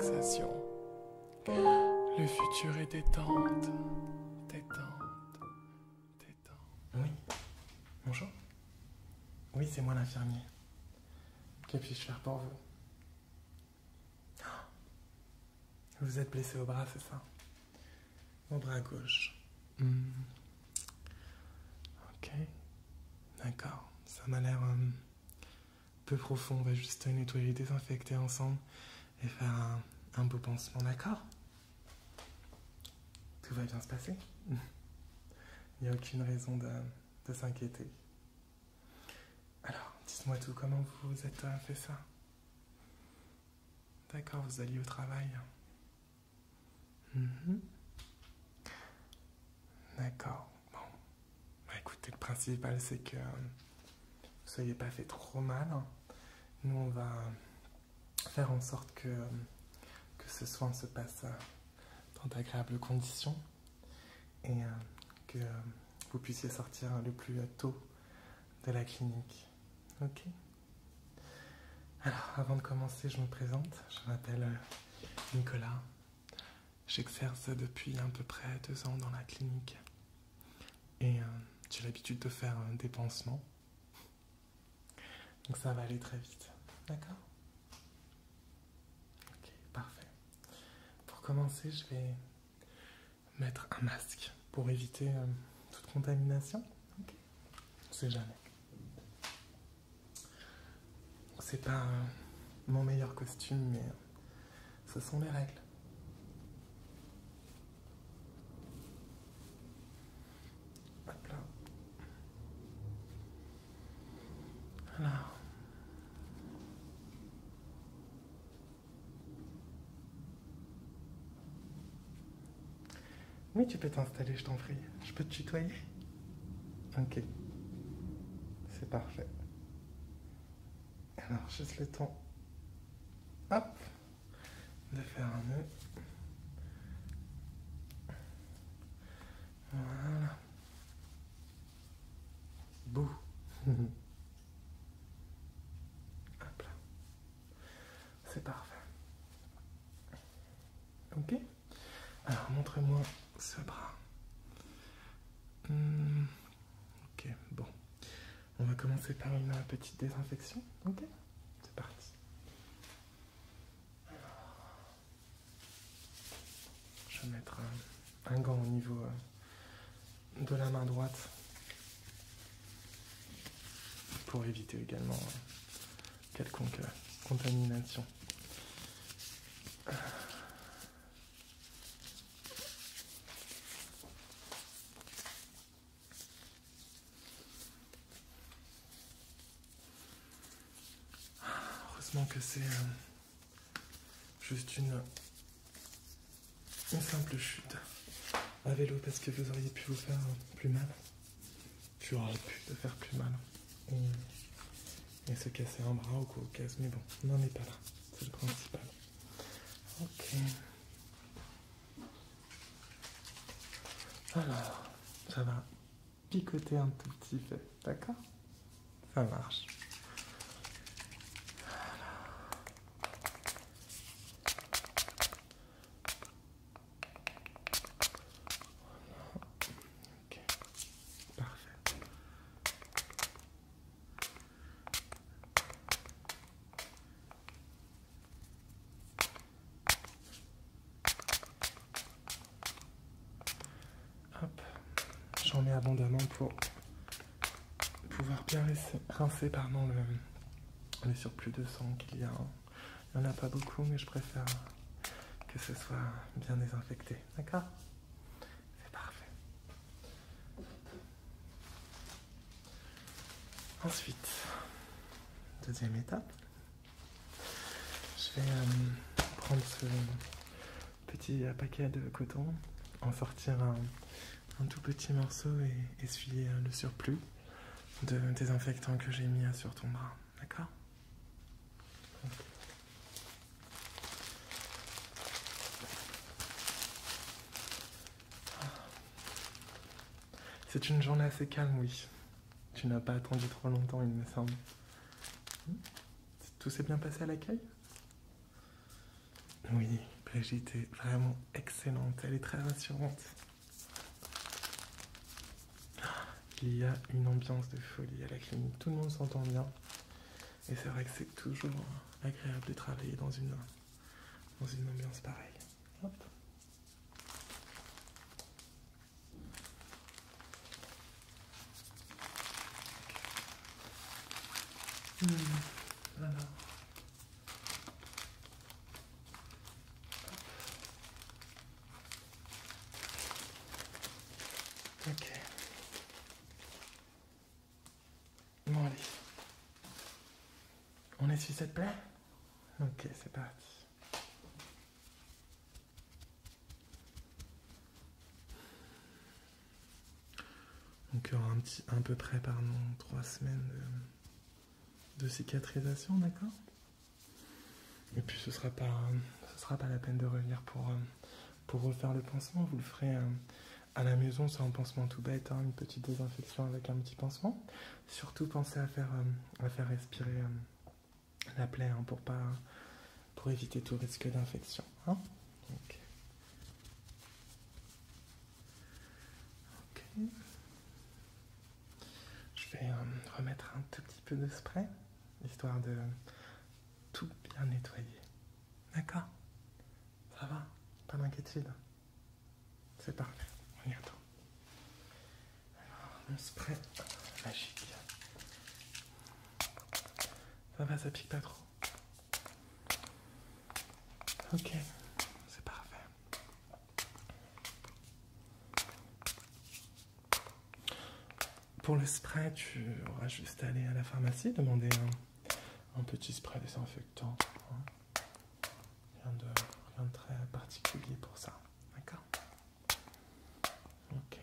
relaxation. Le futur est détente, détente, détente. Oui, bonjour. Oui, c'est moi l'infirmier. Que puis-je faire pour vous? Vous êtes blessé au bras, c'est ça? Au bras gauche. Ok, d'accord. Ça m'a l'air peu profond. On va juste nettoyer, désinfecter ensemble et faire un beau pansement, d'accord? Tout va bien se passer. Il n'y a aucune raison de s'inquiéter. Alors, dites-moi tout, comment vous vous êtes fait ça? D'accord, vous alliez au travail. D'accord, bon. Bah, écoutez, le principal c'est que vous soyez pas fait trop mal. Nous on va faire en sorte que ce soin se passe dans d'agréables conditions et que vous puissiez sortir le plus tôt de la clinique. Ok? Alors avant de commencer, je me présente, je m'appelle Nicolas. J'exerce depuis à peu près 2 ans dans la clinique et j'ai l'habitude de faire des pansements, donc ça va aller très vite, d'accord? Ok, parfait. Pour commencer, je vais mettre un masque pour éviter toute contamination, ok? On sait jamais. C'est pas mon meilleur costume, mais ce sont les règles. Oui, tu peux t'installer, je t'en prie. Je peux te tutoyer? Ok. C'est parfait. Alors, juste le temps, hop, de faire un nœud. Voilà. Bouh. Hop là. C'est parfait. Ok. Alors, montre-moi ce bras. Ok, bon. On va commencer par une petite désinfection. Ok, c'est parti. Je vais mettre un gant au niveau de la main droite pour éviter également quelconque contamination. Que c'est juste une simple chute à vélo, parce que vous auriez pu vous faire plus mal. Tu aurais pu te faire plus mal et se casser un bras ou quoi au cas, mais bon, on n'en est pas là, c'est le principal. Ok. Alors, ça va picoter un tout petit peu, d'accord? Ça marche. J'en mets abondamment pour pouvoir bien rincer le surplus de sang qu'il y a. Il n'y en a pas beaucoup, mais je préfère que ce soit bien désinfecté. D'accord? C'est parfait. Ensuite, deuxième étape, je vais prendre ce petit paquet de coton, en sortir un tout petit morceau et essuyer le surplus de désinfectant que j'ai mis sur ton bras, d'accord? C'est une journée assez calme, oui. Tu n'as pas attendu trop longtemps, il me semble. Tout s'est bien passé à l'accueil? Oui, Brigitte est vraiment excellente, elle est très rassurante. Il y a une ambiance de folie à la clinique, tout le monde s'entend bien. Et c'est vrai que c'est toujours agréable de travailler dans une ambiance pareille. Hop. Alors. Ok. Bon, allez. On essuie cette plaie? Ok, c'est parti. Donc, il y aura à peu près 3 semaines de cicatrisation, d'accord? Et puis, ce sera pas la peine de revenir pour refaire le pansement. Vous le ferez à la maison, c'est un pansement tout bête, hein, une petite désinfection avec un petit pansement. Surtout, pensez à faire respirer la plaie, hein, pour éviter tout risque d'infection, hein. Okay. Okay. Je vais remettre un tout petit peu de spray, histoire de tout bien nettoyer. D'accord? Ça va? Pas d'inquiétude? C'est parfait, on y attend. Alors, mon spray magique. Ça va, ça pique pas trop. Ok, c'est parfait. Pour le spray, tu auras juste à aller à la pharmacie, demander un petit spray désinfectant. Hein. Rien de très particulier pour ça. D'accord? Ok.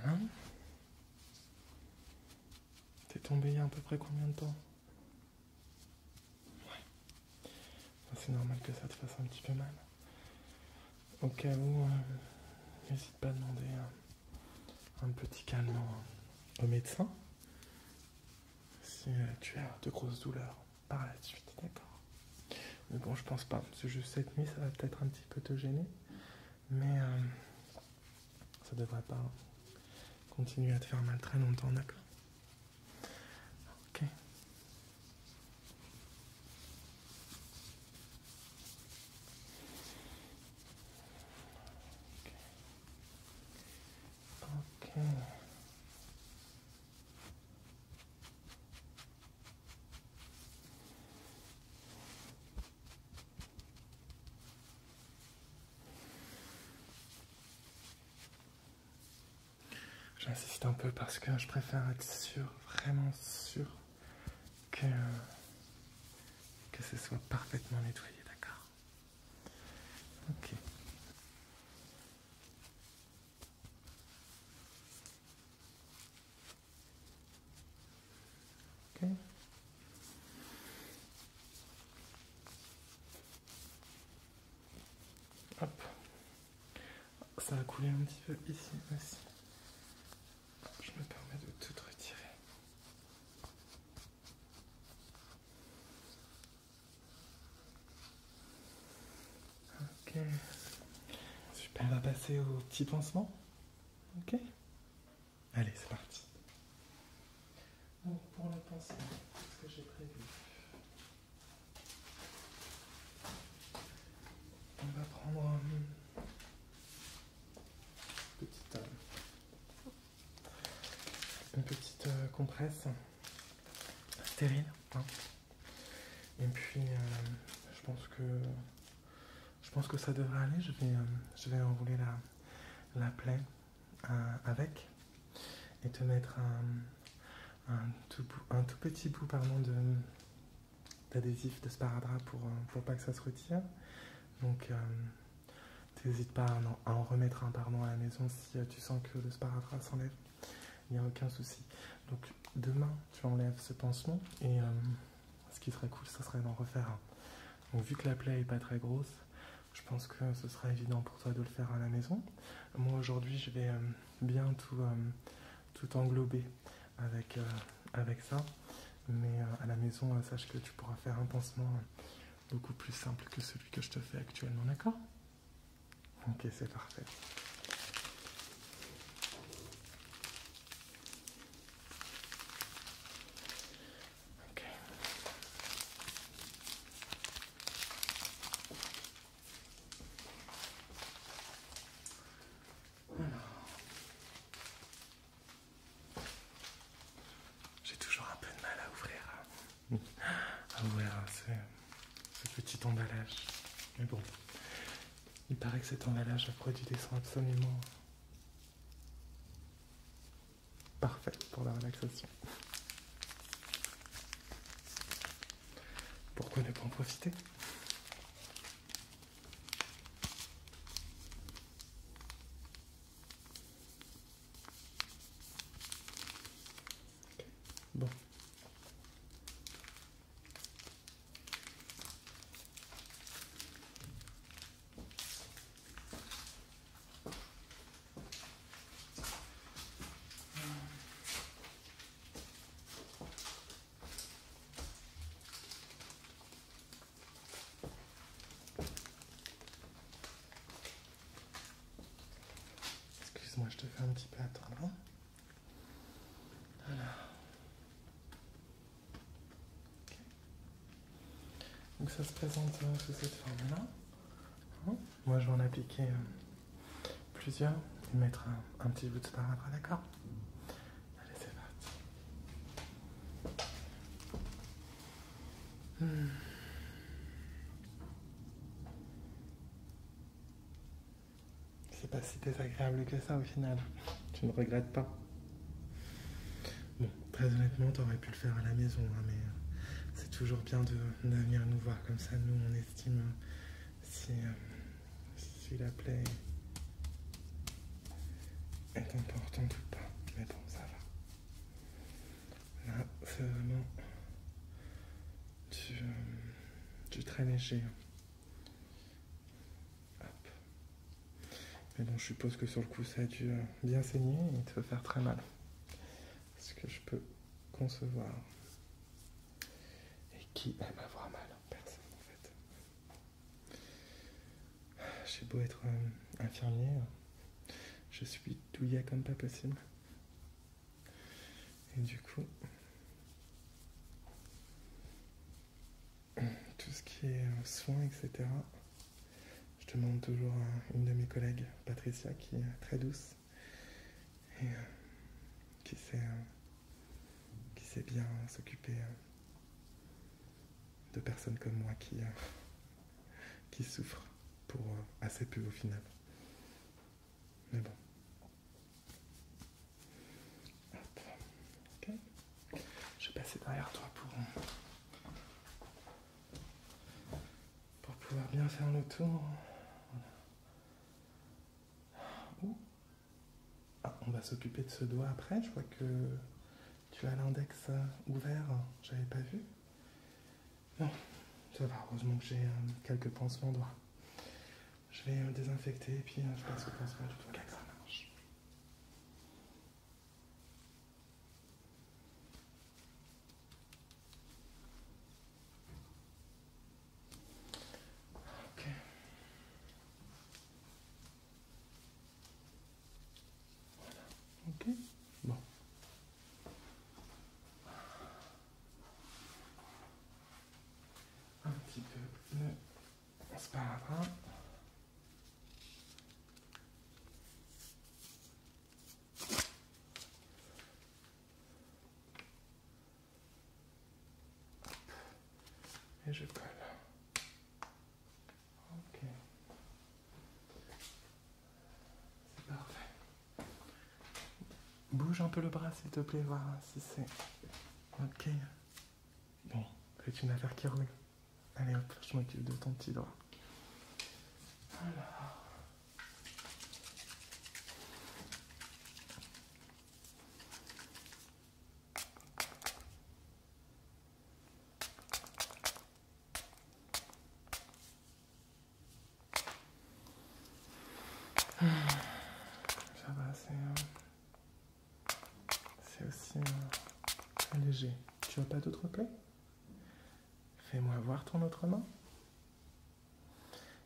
Voilà. T'es tombé il y a à peu près combien de temps? Ouais. C'est normal que ça te fasse un petit peu mal. Au cas où, n'hésite pas à demander un petit calmant au médecin si tu as de grosses douleurs par la suite, d'accord? Mais bon, je pense pas. C'est juste cette nuit, ça va peut-être un petit peu te gêner. Mais ça devrait pas continuer à te faire mal très longtemps, d'accord? Ok. Ok. Ok. J'insiste un peu parce que je préfère être sûr, vraiment sûr, que ce soit parfaitement nettoyé, d'accord? Ok. Ok. Hop. Ça a coulé un petit peu ici aussi. Je me permets de tout retirer. Ok. Super. On va passer au petit pansement. Ok. Allez, c'est parti. Donc pour le pansement, qu'est-ce que j'ai prévu? On va prendre un petit tome. Une petite compresse stérile, hein. Et puis je pense que ça devrait aller. Je vais enrouler la plaie avec et te mettre un tout petit bout d'adhésif de sparadrap pour pas que ça se retire. Donc n'hésite pas à en remettre un par mois à la maison si tu sens que le sparadrap s'enlève. Il n'y a aucun souci. Donc demain, tu enlèves ce pansement et ce qui serait cool, ça serait d'en refaire un. Donc vu que la plaie n'est pas très grosse, Je pense que ce sera évident pour toi de le faire à la maison. Moi aujourd'hui je vais bien tout englober avec ça, mais à la maison sache que tu pourras faire un pansement beaucoup plus simple que celui que je te fais actuellement, d'accord? Ok, c'est parfait. Mais bon, il paraît que cet emballage produit des sons absolument parfaits pour la relaxation. Pourquoi ne pas en profiter ? Bon. Moi je te fais un petit peu attendre, hein? Voilà. Okay. Donc ça se présente sous cette forme là, hein? Moi je vais en appliquer plusieurs et mettre un petit bout de sparadrap, d'accord? Allez, c'est parti. C'est pas si désagréable que ça au final. Tu ne regrettes pas. Bon, très honnêtement, t'aurais pu le faire à la maison, hein, mais c'est toujours bien de venir nous voir comme ça. Nous, on estime si la plaie est importante ou pas. Mais bon, ça va. Là, c'est vraiment du très léger. Mais bon, je suppose que sur le coup, ça a dû bien saigner et te faire très mal. Ce que je peux concevoir. Et qui aime avoir mal? Personne, en fait. J'ai beau être infirmier, je suis douillet comme pas possible. Et du coup, tout ce qui est soins, etc., je demande toujours à une de mes collègues, Patricia, qui est très douce et qui sait bien s'occuper de personnes comme moi qui souffrent pour assez peu au final. Mais bon. Hop. Ok. Je vais passer derrière toi pour pouvoir bien faire le tour. On va s'occuper de ce doigt après. Je vois que tu as l'index ouvert. J'avais pas vu. Non, ça va. Heureusement que j'ai quelques pansements doigts. Je vais désinfecter et puis je passe au pansement du doigt. Ça marche. Bon. Un petit peu de sparadrap. Et je colle. Bouge un peu le bras, s'il te plaît, voir si c'est... Ok. Bon, c'est une affaire qui roule. Allez, hop, je m'occupe de ton petit doigt. Voilà. soulager. Tu vois pas d'autres plaies? Fais-moi voir ton autre main.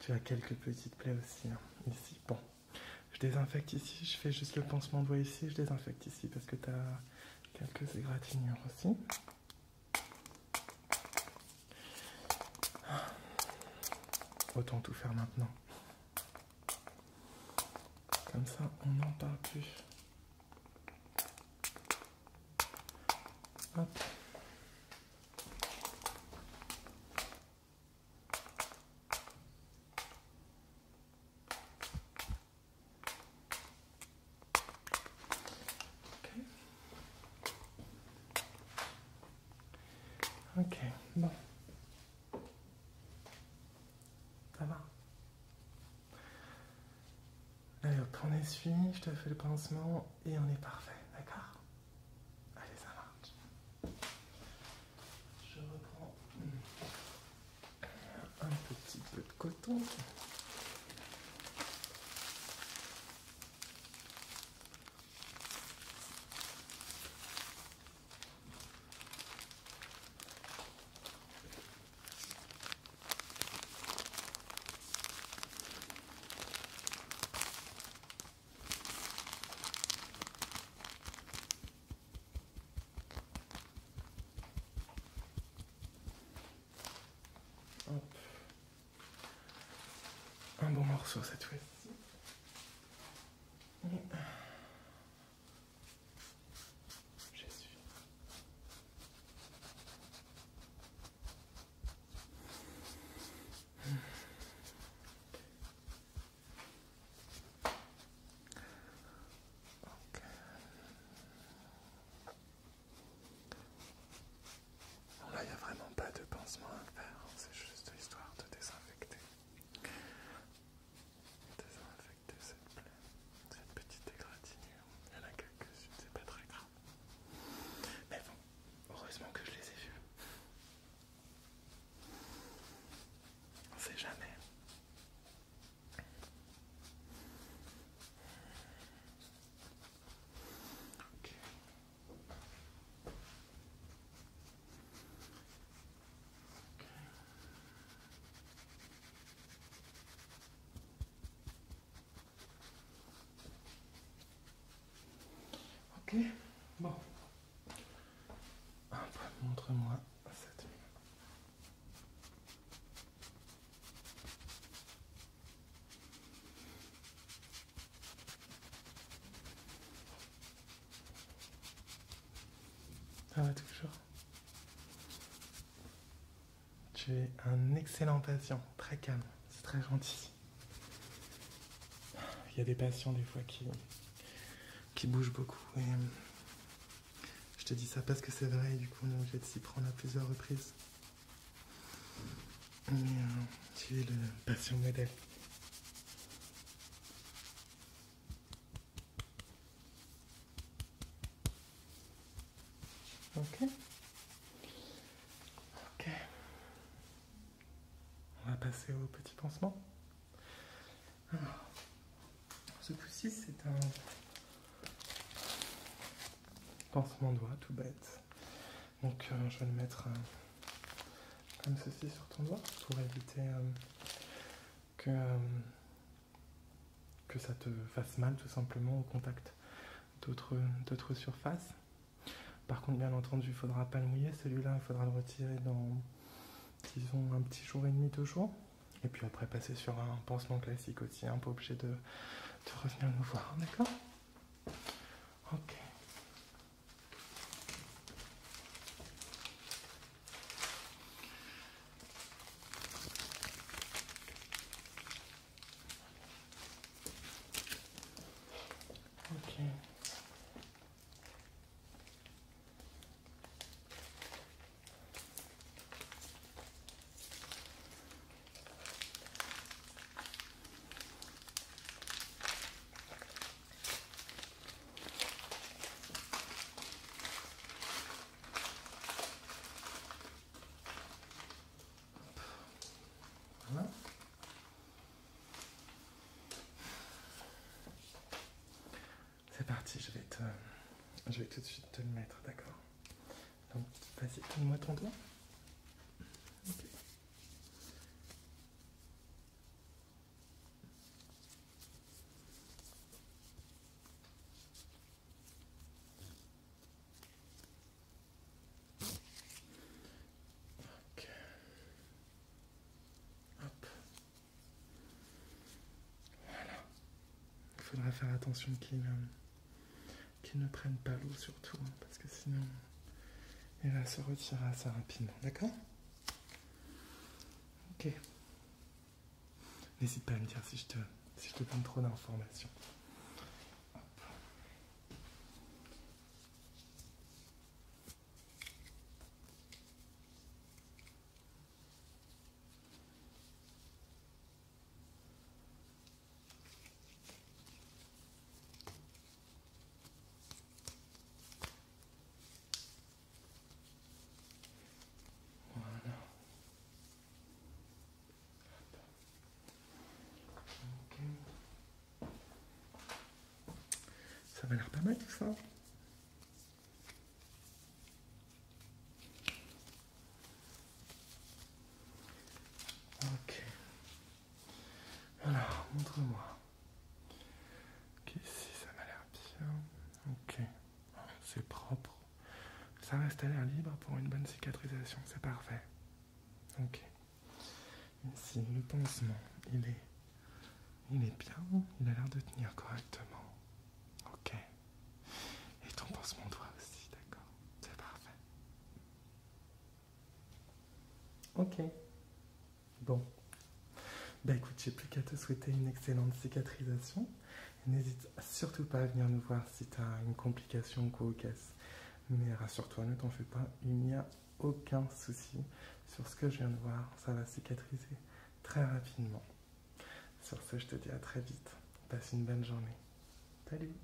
Tu as quelques petites plaies aussi, hein, ici. Bon, je désinfecte ici, je fais juste le pansement de doigt ici, je désinfecte ici parce que tu as quelques égratignures aussi. Autant tout faire maintenant. Comme ça, on n'en parle plus. Hop. Ok, bon. Ça va. Allez, hop, on essuie, je te fais le pansement et on est parfait, d'accord? Allez, ça marche. Je reprends un petit peu de coton. Un bon morceau cette fois-ci. J'essuie. Ok. Bon, là, il n'y a vraiment pas de pansement à faire. C'est juste histoire de désinfecter. Ok, bon. Montre-moi cette main. Ça va toujours. Tu es un excellent patient, très calme, c'est très gentil. Il y a des patients des fois qui bouge beaucoup et je te dis ça parce que c'est vrai et du coup on est obligé de s'y prendre à plusieurs reprises. Mais tu es le patient modèle. Ok. Ok. On va passer au petit pansement. Alors, ce coup-ci c'est un pansement de doigt tout bête, donc je vais le mettre comme ceci sur ton doigt pour éviter que ça te fasse mal tout simplement au contact d'autres surfaces. Par contre, bien entendu, il faudra pas le mouiller celui-là, il faudra le retirer dans disons un petit jour et demi, 2 jours, et puis après passer sur un pansement classique aussi, hein, pas obligé de revenir nous voir, d'accord? Ok. C'est parti, je vais tout de suite te le mettre, d'accord? Vas-y, donne-moi ton doigt. Okay. Ok. Hop. Voilà. Il faudra faire attention qu'il ne prenne pas l'eau surtout, hein, parce que sinon... il va se retirer assez rapidement, d'accord? Ok. N'hésite pas à me dire si je te donne trop d'informations. Ça m'a l'air pas mal tout ça. Ok. Alors, montre-moi. Ok, si ça m'a l'air bien. Ok. C'est propre. Ça reste à l'air libre pour une bonne cicatrisation. C'est parfait. Ok. Ici, le pansement, il est bien. Il a l'air de tenir correctement. On pense mon doigt aussi, d'accord. C'est parfait. Ok. Bon. Bah écoute, j'ai plus qu'à te souhaiter une excellente cicatrisation. N'hésite surtout pas à venir nous voir si tu as une complication ou quoi au casse. Mais rassure-toi, ne t'en fais pas, il n'y a aucun souci sur ce que je viens de voir. Ça va cicatriser très rapidement. Sur ce, je te dis à très vite. Passe une bonne journée. Salut!